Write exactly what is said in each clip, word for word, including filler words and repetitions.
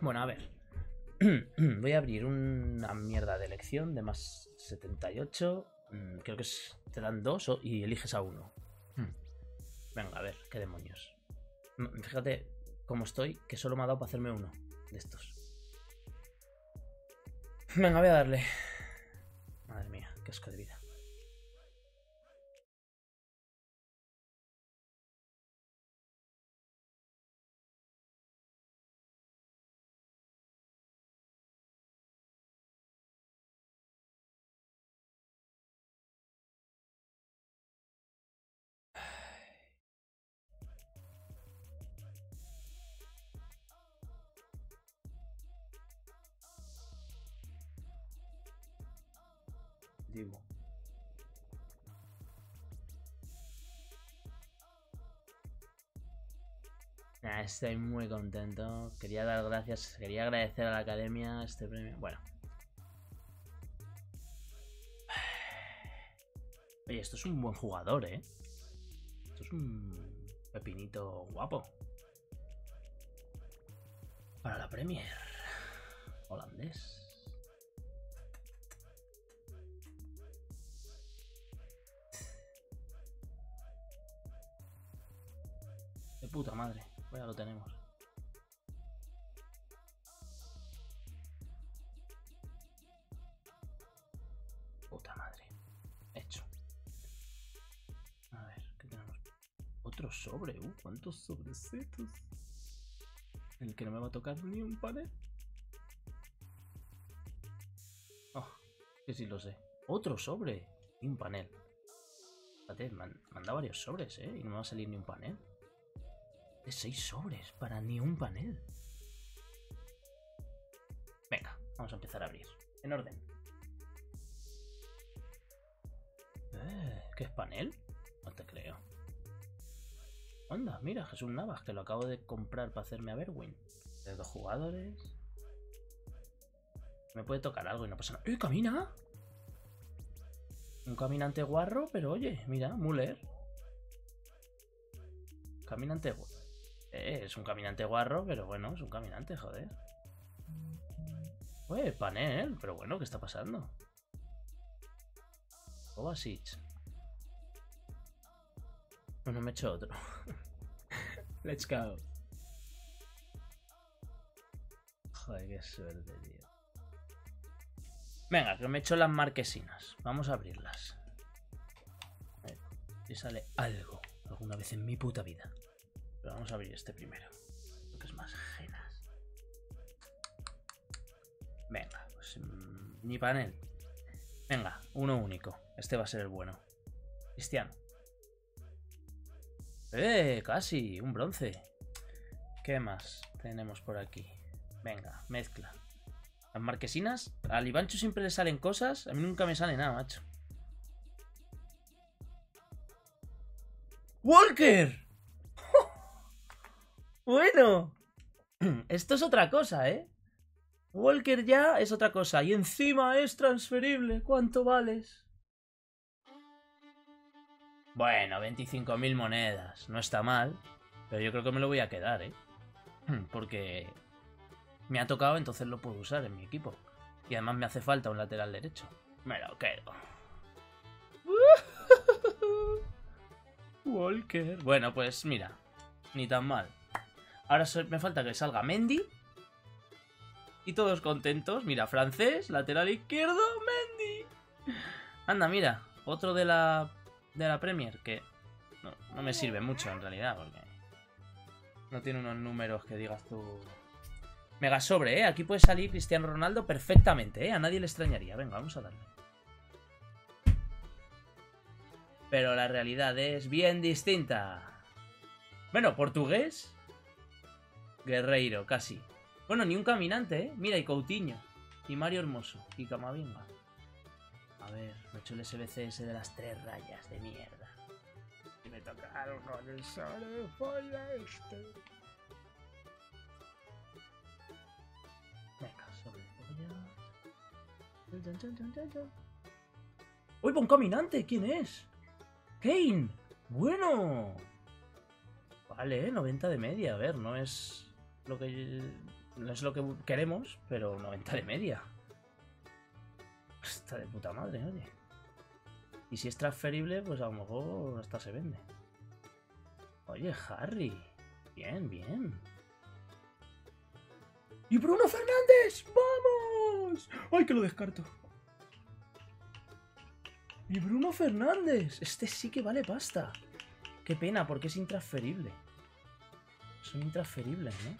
Bueno, a ver. Voy a abrir una mierda de elección de más setenta y ocho. Creo que es, te dan dos y eliges a uno. Venga, a ver, qué demonios. Fíjate cómo estoy, que solo me ha dado para hacerme uno de estos. Venga, voy a darle. Madre mía, qué asco de vida. Estoy muy contento. Quería dar gracias, quería agradecer a la academia este premio. Bueno. Oye, esto es un buen jugador, ¿eh? Esto es un pepinito guapo. Para la Premier. Holandés. De puta madre. Ya lo tenemos. Puta madre. Hecho. A ver, ¿qué tenemos? Otro sobre. Uh, ¿cuántos sobrecitos? El que no me va a tocar ni un panel. Oh, que sí lo sé. Otro sobre. Y un panel. Fíjate, me han dado varios sobres, ¿eh? Y no me va a salir ni un panel. De seis sobres para ni un panel. Venga, vamos a empezar a abrir. En orden. Eh, ¿Qué es panel? No te creo. Anda, mira, Jesús Navas, que lo acabo de comprar para hacerme a Berwin. De dos jugadores. Me puede tocar algo y no pasa nada. ¡Eh, camina! Un caminante guarro, pero oye, mira, Müller. Caminante guarro. Eh, es un caminante guarro, pero bueno, es un caminante, joder. Ué, panel, pero bueno, ¿qué está pasando? Kovacic. Bueno, me he hecho otro. Let's go. Joder, qué suerte, tío. Venga, que me he hecho las marquesinas. Vamos a abrirlas. A ver, y sale algo. Alguna vez en mi puta vida. Pero vamos a abrir este primero. Lo que es más ajenas. Venga, pues mmm, ni panel. Venga, uno único. Este va a ser el bueno. Cristiano. ¡Eh! Casi, un bronce. ¿Qué más tenemos por aquí? Venga, mezcla. Las marquesinas. Al Ivancho siempre le salen cosas. A mí nunca me sale nada, macho. ¡Walker! Bueno, esto es otra cosa, ¿eh? Walker ya es otra cosa. Y encima es transferible. ¿Cuánto vales? Bueno, veinticinco mil monedas. No está mal. Pero yo creo que me lo voy a quedar, ¿eh? Porque me ha tocado, entonces lo puedo usar en mi equipo. Y además me hace falta un lateral derecho. Me lo quedo. Walker. Bueno, pues mira, ni tan mal. Ahora me falta que salga Mendy. Y todos contentos. Mira, francés, lateral izquierdo, Mendy. Anda, mira, otro de la de la Premier, que no, no me sirve mucho en realidad, porque no tiene unos números que digas tú. Mega sobre, ¿eh? Aquí puede salir Cristiano Ronaldo perfectamente, ¿eh? A nadie le extrañaría. Venga, vamos a darle. Pero la realidad es bien distinta. Bueno, portugués. Guerreiro, casi. Bueno, ni un caminante, ¿eh? Mira, y Coutinho. Y Mario Hermoso. Y Camavinga. A ver, me he hecho el S B C S de las tres rayas de mierda. Y me tocaron con el solo folla este. Venga, sobre folla. ¡Uy, un caminante! ¿Quién es? Kane, bueno. Vale, noventa de media, a ver, no es lo que No es lo que queremos, pero noventa de media. Está de puta madre, oye. Y si es transferible, pues a lo mejor hasta se vende. Oye, Harry. Bien, bien. ¡Y Bruno Fernández! ¡Vamos! ¡Ay, que lo descarto! ¡Y Bruno Fernández! Este sí que vale pasta. Qué pena, porque es intransferible. Son intransferibles, ¿no?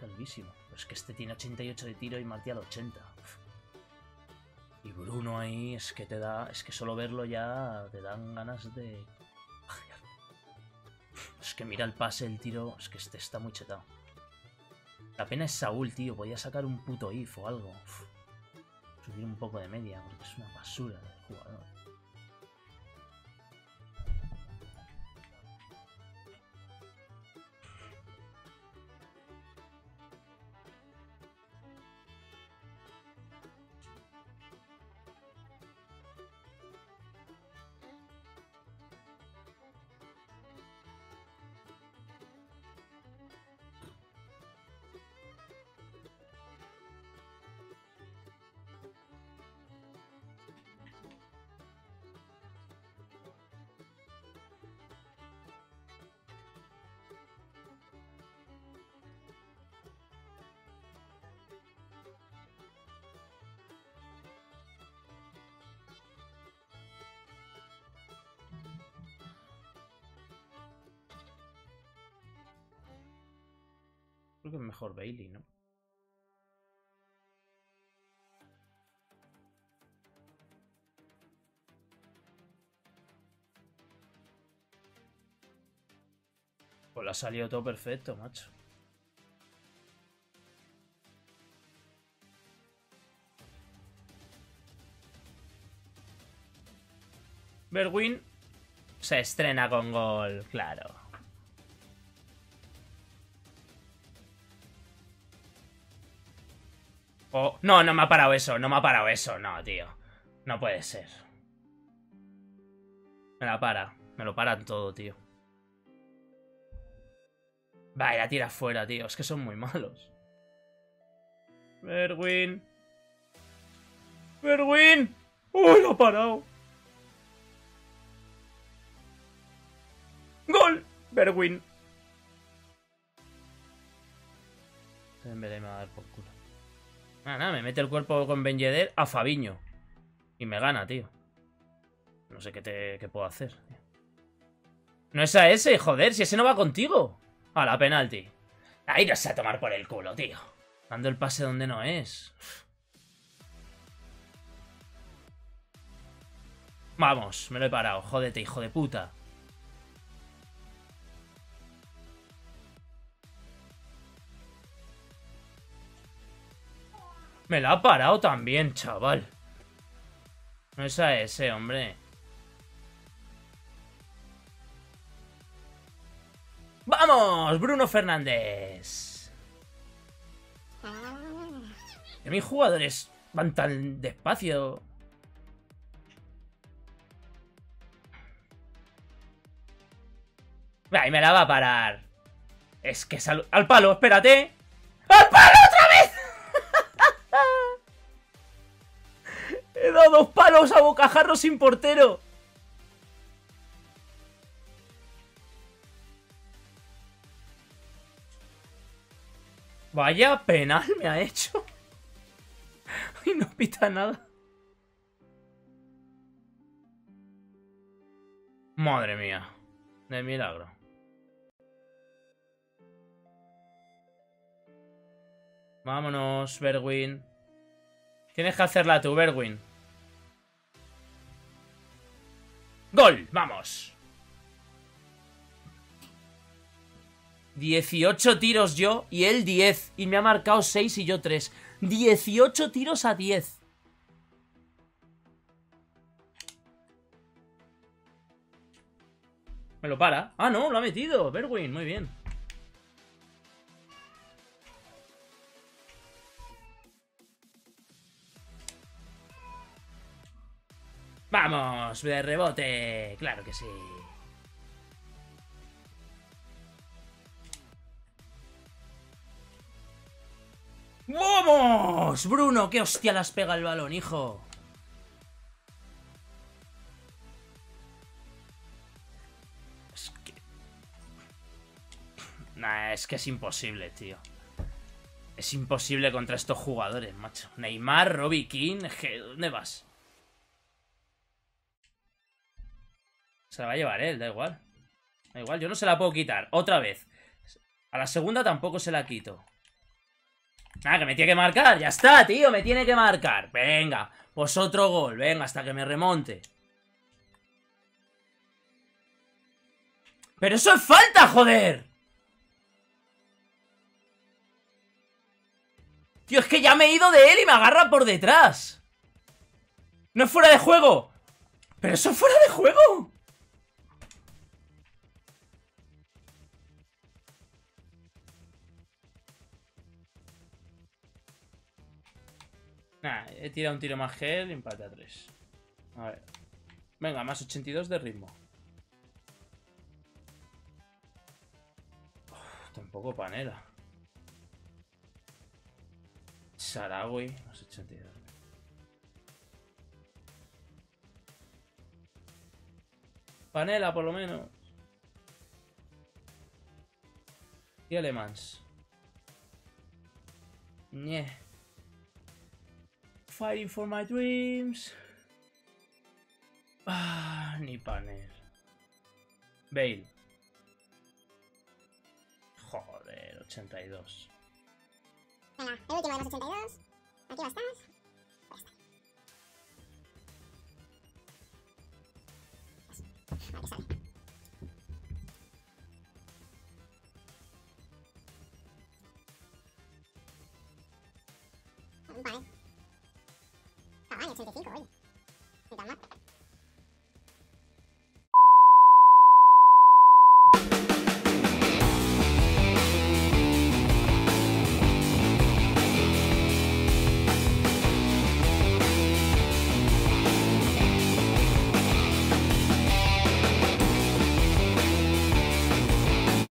Calvísimo. Pues que este tiene ochenta y ocho de tiro y Martial ochenta. Uf. Y Bruno ahí es que te da... Es que solo verlo ya te dan ganas de... Uf. Es que mira el pase, el tiro... Es que este está muy chetado. La pena es Saúl, tío. Podía sacar un puto if o algo. Uf. Subir un poco de media, porque es una basura del jugador. Creo que es mejor Bailey, ¿no? Pues le ha salido todo perfecto, macho. Berwin se estrena con gol, claro. Oh, no, no me ha parado eso, no me ha parado eso, no, tío. No puede ser. Me la para, me lo paran todo, tío. Va, y la tira fuera, tío, es que son muy malos. Berwin. Berwin. ¡Uy, lo ha parado! ¡Gol! Berwin. En vez de me va a dar por culo. Nada, nada, me mete el cuerpo con Ben Yedder a Fabiño. Y me gana, tío. No sé qué, te, qué puedo hacer, tío. No es a ese, joder, si ese no va contigo. A la penalti. Ahí no se a tomar por el culo, tío. Dando el pase donde no es. Vamos, me lo he parado. Jódete, hijo de puta. Me la ha parado también, chaval. No es a ese, hombre. ¡Vamos! Bruno Fernández. Que mis jugadores van tan despacio. Ahí me la va a parar. Es que sal... ¡Al palo! ¡Espérate! ¡Al palo! He dado dos palos a bocajarro sin portero. Vaya penal me ha hecho. Y no pita nada. Madre mía. De milagro. Vámonos, Berwin. Tienes que hacerla tú, Berwin. ¡Gol! ¡Vamos! dieciocho tiros yo y él diez. Y me ha marcado seis y yo tres. dieciocho tiros a diez. Me lo para. ¡Ah, no! Lo ha metido, Berwin. Muy bien. ¡Vamos! ¡De rebote! ¡Claro que sí! ¡Vamos! Bruno, qué hostia las pega el balón, hijo. Es que... Nah, es que es imposible, tío. Es imposible contra estos jugadores, macho. Neymar, Robbie King... ¿Dónde vas? Se la va a llevar él, da igual. Da igual, yo no se la puedo quitar. Otra vez. A la segunda tampoco se la quito. Ah, que me tiene que marcar. Ya está, tío, me tiene que marcar. Venga, pues otro gol. Venga, hasta que me remonte. ¡Pero eso es falta, joder! Tío, es que ya me he ido de él y me agarra por detrás. ¡No es fuera de juego! ¡Pero eso es fuera de juego! Nah, he tirado un tiro más que él, empate a tres. A ver. Venga, más ochenta y dos de ritmo. Uf, tampoco panela. Sarawi, más ochenta y dos. Panela, por lo menos. Y Alemans. Ñeh. Fighting for my dreams. Ah, ni panel. Bailey. Joder, ochenta y dos. Venga, el último de los ochenta y dos. Aquí lo estás. Ya está. Vale, sale. Vale. Vale, ochenta y cinco, oye.